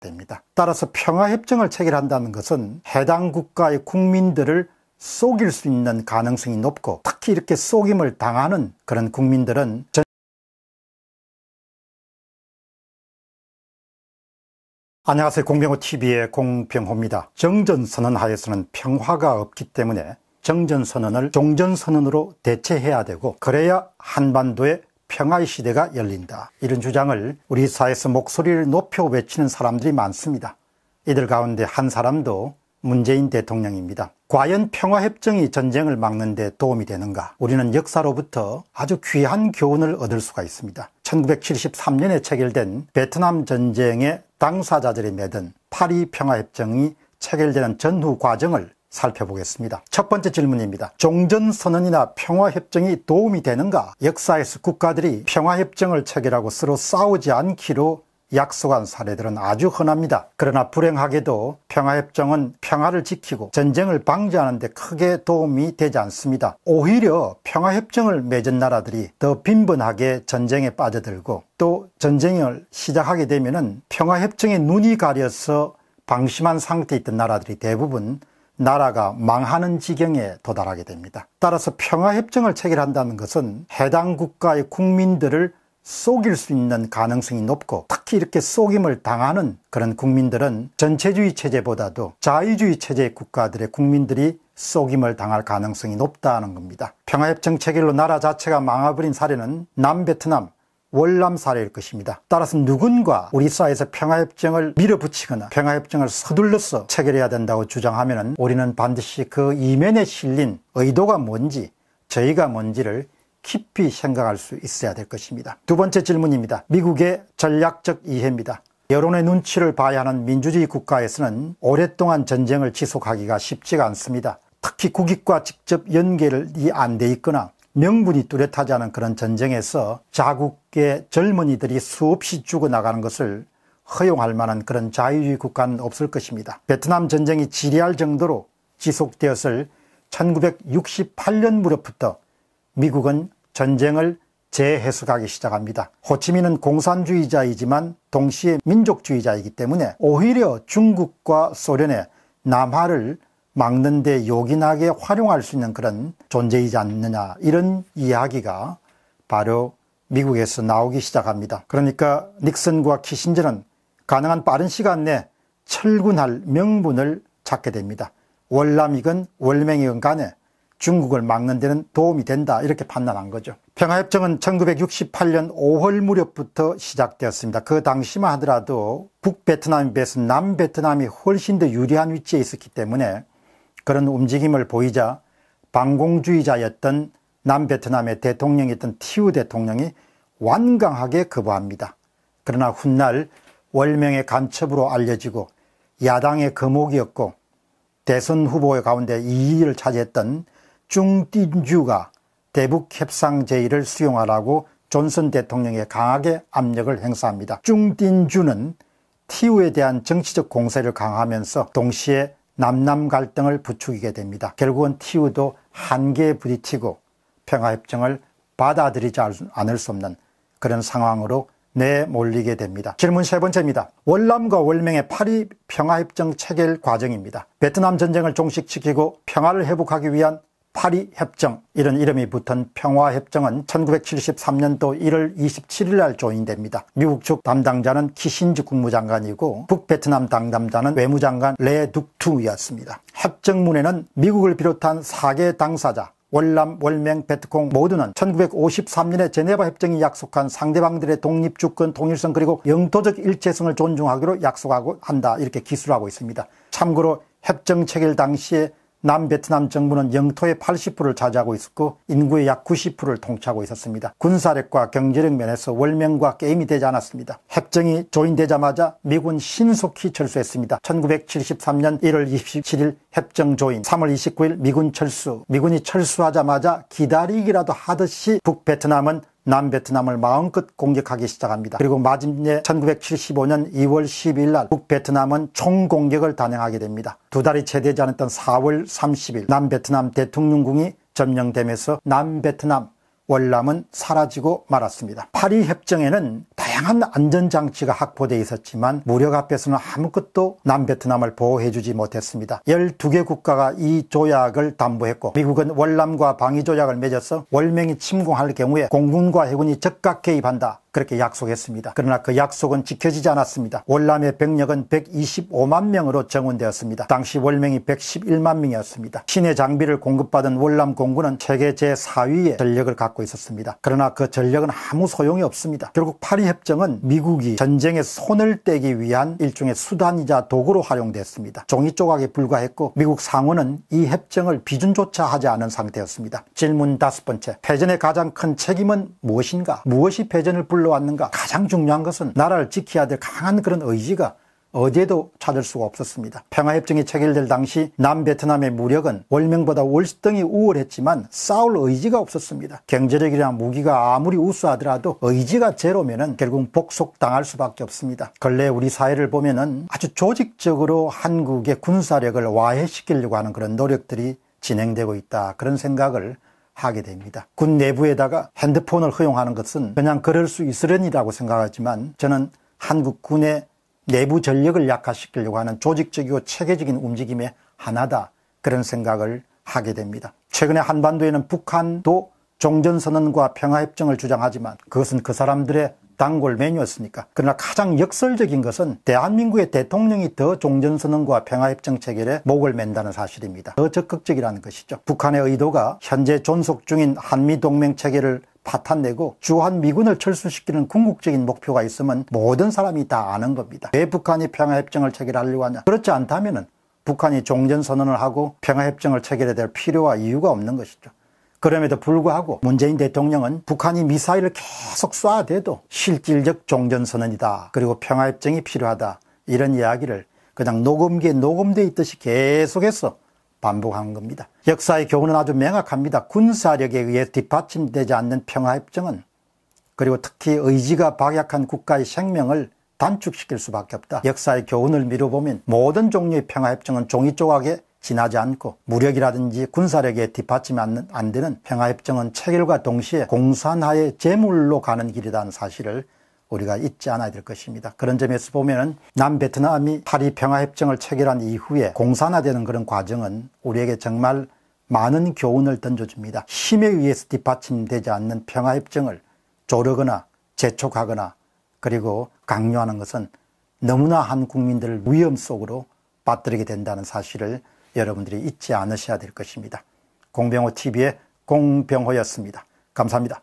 됩니다. 따라서 평화협정을 체결한다는 것은 해당 국가의 국민들을 속일 수 있는 가능성이 높고, 특히 이렇게 속임을 당하는 그런 국민들은 안녕하세요. 공병호TV의 공병호입니다. 정전선언 하에서는 평화가 없기 때문에 정전선언을 종전선언으로 대체해야 되고, 그래야 한반도에 평화의 시대가 열린다. 이런 주장을 우리 사회에서 목소리를 높여 외치는 사람들이 많습니다. 이들 가운데 한 사람도 문재인 대통령입니다. 과연 평화협정이 전쟁을 막는 데 도움이 되는가? 우리는 역사로부터 아주 귀한 교훈을 얻을 수가 있습니다. 1973년에 체결된 베트남 전쟁의 당사자들이 맺은 파리 평화협정이 체결되는 전후 과정을 살펴보겠습니다. 첫 번째 질문입니다. 종전선언이나 평화협정이 도움이 되는가? 역사에서 국가들이 평화협정을 체결하고 서로 싸우지 않기로 약속한 사례들은 아주 흔합니다. 그러나 불행하게도 평화협정은 평화를 지키고 전쟁을 방지하는 데 크게 도움이 되지 않습니다. 오히려 평화협정을 맺은 나라들이 더 빈번하게 전쟁에 빠져들고, 또 전쟁을 시작하게 되면은 평화협정에 눈이 가려서 방심한 상태에 있던 나라들이 대부분 나라가 망하는 지경에 도달하게 됩니다. 따라서 평화협정을 체결한다는 것은 해당 국가의 국민들을 속일 수 있는 가능성이 높고, 특히 이렇게 속임을 당하는 그런 국민들은 전체주의 체제보다도 자유주의 체제의 국가들의 국민들이 속임을 당할 가능성이 높다는 겁니다. 평화협정 체결로 나라 자체가 망해버린 사례는 남베트남, 월남 사례일 것입니다. 따라서 누군가 우리 사회에서 평화협정을 밀어붙이거나 평화협정을 서둘러서 체결해야 된다고 주장하면 우리는 반드시 그 이면에 실린 의도가 뭔지, 저희가 뭔지를 깊이 생각할 수 있어야 될 것입니다. 두 번째 질문입니다. 미국의 전략적 이해입니다. 여론의 눈치를 봐야 하는 민주주의 국가에서는 오랫동안 전쟁을 지속하기가 쉽지가 않습니다. 특히 국익과 직접 연결이 안 돼 있거나 명분이 뚜렷하지 않은 그런 전쟁에서 자국의 젊은이들이 수없이 죽어나가는 것을 허용할 만한 그런 자유주의 국가는 없을 것입니다. 베트남 전쟁이 지리할 정도로 지속되었을 1968년 무렵부터 미국은 전쟁을 재해석하기 시작합니다. 호치민은 공산주의자이지만 동시에 민족주의자이기 때문에 오히려 중국과 소련의 남하를 막는 데 요긴하게 활용할 수 있는 그런 존재이지 않느냐, 이런 이야기가 바로 미국에서 나오기 시작합니다. 그러니까 닉슨과 키신저는 가능한 빠른 시간 내에 철군할 명분을 찾게 됩니다. 월남이건 월맹이건 간에 중국을 막는 데는 도움이 된다, 이렇게 판단한 거죠. 평화협정은 1968년 5월 무렵부터 시작되었습니다. 그 당시만 하더라도 북베트남에 비해서 남베트남이 훨씬 더 유리한 위치에 있었기 때문에 그런 움직임을 보이자 반공주의자였던 남베트남의 대통령이었던 티우 대통령이 완강하게 거부합니다. 그러나 훗날 월명의 간첩으로 알려지고 야당의 거목이었고 대선 후보의 가운데 2위를 차지했던 중띵주가 대북 협상 제의를 수용하라고 존슨 대통령에 강하게 압력을 행사합니다. 중띵주는 티우에 대한 정치적 공세를 강화하면서 동시에 남남 갈등을 부추기게 됩니다. 결국은 티우도 한계에 부딪히고 평화협정을 받아들이지 않을 수 없는 그런 상황으로 내몰리게 됩니다. 질문 세 번째입니다. 월남과 월맹의 파리 평화협정 체결 과정입니다. 베트남 전쟁을 종식시키고 평화를 회복하기 위한 파리협정, 이런 이름이 붙은 평화협정은 1973년도 1월 27일 날 조인됩니다. 미국 측 담당자는 키신저 국무장관이고 북베트남 담당자는 외무장관 레둑투였습니다. 협정문에는 미국을 비롯한 4개 당사자, 월남, 월맹, 베트콩 모두는 1953년에 제네바 협정이 약속한 상대방들의 독립, 주권, 통일성 그리고 영토적 일체성을 존중하기로 약속하고 한다, 이렇게 기술하고 있습니다. 참고로 협정 체결 당시에 남베트남 정부는 영토의 80%를 차지하고 있었고 인구의 약 90%를 통치하고 있었습니다. 군사력과 경제력 면에서 월맹과 게임이 되지 않았습니다. 협정이 조인되자마자 미군 신속히 철수했습니다. 1973년 1월 27일 협정 조인, 3월 29일 미군 철수. 미군이 철수하자마자 기다리기라도 하듯이 북베트남은 남베트남을 마음껏 공격하기 시작합니다. 그리고 마침내 1975년 2월 12일 날 북베트남은 총공격을 단행하게 됩니다. 두 달이 채 되지 않았던 4월 30일 남베트남 대통령궁이 점령되면서 남베트남 월남은 사라지고 말았습니다. 파리협정에는 다양한 안전장치가 확보되어 있었지만 무력 앞에서는 아무것도 남베트남을 보호해주지 못했습니다. 12개 국가가 이 조약을 담보했고 미국은 월남과 방위조약을 맺어서 월명이 침공할 경우에 공군과 해군이 적극 개입한다, 그렇게 약속했습니다. 그러나 그 약속은 지켜지지 않았습니다. 월남의 병력은 125만 명으로 정원되었습니다. 당시 월명이 111만 명이었습니다. 신의 장비를 공급받은 월남 공군은 세계 제4위의 전력을 갖고 있었습니다. 그러나 그 전력은 아무 소용이 없습니다. 결국 파리협정은 미국이 전쟁에 손을 떼기 위한 일종의 수단이자 도구로 활용됐습니다. 종이 조각에 불과했고 미국 상원은 이 협정을 비준조차 하지 않은 상태였습니다. 질문 5번째, 패전의 가장 큰 책임은 무엇인가? 무엇이 패전을 불러 왔는가? 가장 중요한 것은 나라를 지켜야 될 강한 그런 의지가 어디에도 찾을 수가 없었습니다. 평화협정이 체결될 당시 남베트남의 무력은 월명보다 월등히 우월했지만 싸울 의지가 없었습니다. 경제력이나 무기가 아무리 우수하더라도 의지가 제로면은 결국 복속당할 수밖에 없습니다. 근래 우리 사회를 보면은 아주 조직적으로 한국의 군사력을 와해시키려고 하는 그런 노력들이 진행되고 있다, 그런 생각을 하게 됩니다. 군 내부에다가 핸드폰을 허용하는 것은 그냥 그럴 수 있으려니라고 생각하지만 저는 한국 군의 내부 전력을 약화시키려고 하는 조직적이고 체계적인 움직임의 하나다, 그런 생각을 하게 됩니다. 최근에 한반도에는 북한도 종전선언과 평화협정을 주장하지만 그것은 그 사람들의 단골 메뉴였으니까. 그러나 가장 역설적인 것은 대한민국의 대통령이 더 종전선언과 평화협정 체결에 목을 맨다는 사실입니다. 더 적극적이라는 것이죠. 북한의 의도가 현재 존속 중인 한미동맹 체계를 파탄내고 주한미군을 철수시키는 궁극적인 목표가 있으면 모든 사람이 다 아는 겁니다. 왜 북한이 평화협정을 체결하려고 하냐? 그렇지 않다면 북한이 종전선언을 하고 평화협정을 체결해야 될 필요와 이유가 없는 것이죠. 그럼에도 불구하고 문재인 대통령은 북한이 미사일을 계속 쏴대도 실질적 종전선언이다, 그리고 평화협정이 필요하다, 이런 이야기를 그냥 녹음기에 녹음되어 있듯이 계속해서 반복한 겁니다. 역사의 교훈은 아주 명확합니다. 군사력에 의해 뒷받침되지 않는 평화협정은, 그리고 특히 의지가 박약한 국가의 생명을 단축시킬 수밖에 없다. 역사의 교훈을 미뤄보면 모든 종류의 평화협정은 종이조각에 지나지 않고 무력이라든지 군사력에 뒷받침이 안 되는 평화협정은 체결과 동시에 공산화의 제물로 가는 길이라는 사실을 우리가 잊지 않아야 될 것입니다. 그런 점에서 보면 남베트남이 파리 평화협정을 체결한 이후에 공산화되는 그런 과정은 우리에게 정말 많은 교훈을 던져줍니다. 힘에 의해서 뒷받침되지 않는 평화협정을 조르거나 재촉하거나 그리고 강요하는 것은 너무나 한 국민들을 위험 속으로 빠뜨리게 된다는 사실을 여러분들이 잊지 않으셔야 될 것입니다. 공병호TV의 공병호였습니다. 감사합니다.